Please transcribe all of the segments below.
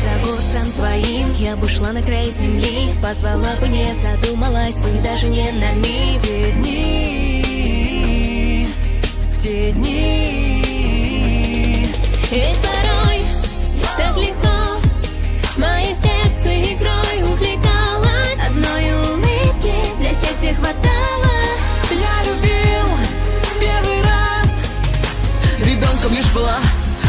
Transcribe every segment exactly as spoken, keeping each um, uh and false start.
за голосом твоим я бы шла на край земли, позвала бы, не задумалась и даже не на миг. В те дни, в те дни, ведь порой так легко мое сердце игрой увлекалось. Одной улыбки для счастья хватало. Я любил в первый раз, ребенком лишь была,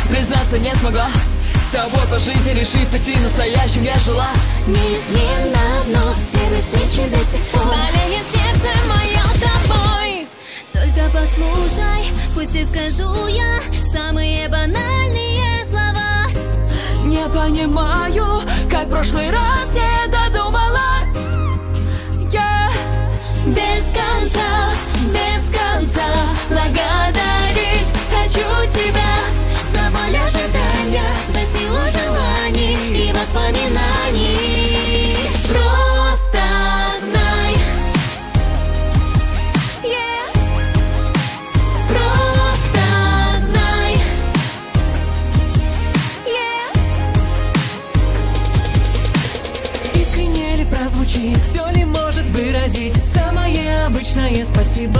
признаться не смогла. С тобой по жизни, решив идти настоящим, я жила. Неизменно одно, с первой встречи до сих пор болеет сердце мое тобой. Только послушай, пусть и скажу я самые банальные слова. Не понимаю, как в прошлый раз я додумалась. Я без конца, без конца благодарить хочу тебя. За боль ожидания, за силу желаний и воспоминаний. Просто знай, yeah. Просто знай, yeah. Искренне ли прозвучит, все ли может выразить самое обычное спасибо?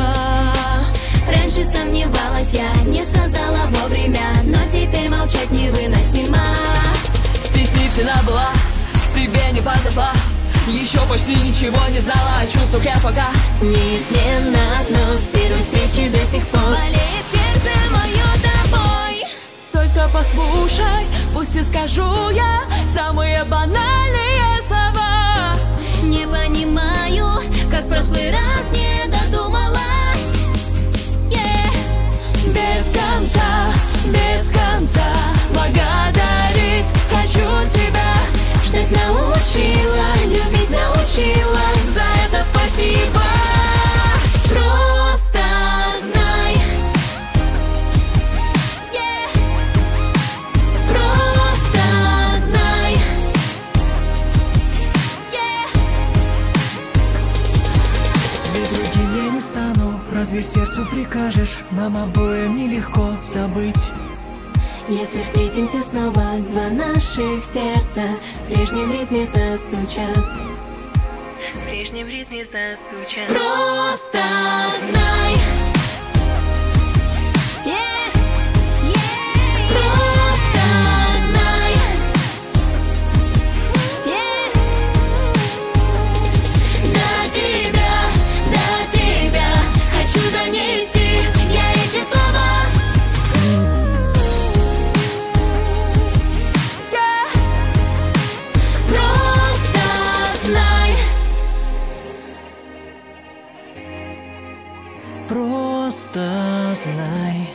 Раньше сомневалась я, не сказала вовремя, но теперь молчать невыносимо. Стеснительна была, к тебе не подошла, еще почти ничего не знала о чувствах я пока. Неизменно одно, с первой встречи до сих пор болеет сердце мое тобой. Только послушай, пусть и скажу я самые банальные слова. Не понимаю, как в прошлый раз не додумалась. Без конца, без конца благодарить хочу тебя. Ждать научила, любить научила. За это спасибо. Просто знай, yeah. Просто знай, yeah. Ведь другим я не стану, разве сердцу прикажешь? Нам обоим нелегко забыть. Если встретимся снова, два наших сердца в прежнем ритме застучат. В прежнем ритме застучат. Просто знай, yeah. Yeah. Просто знай, yeah. До тебя, до тебя хочу донести. Просто знай.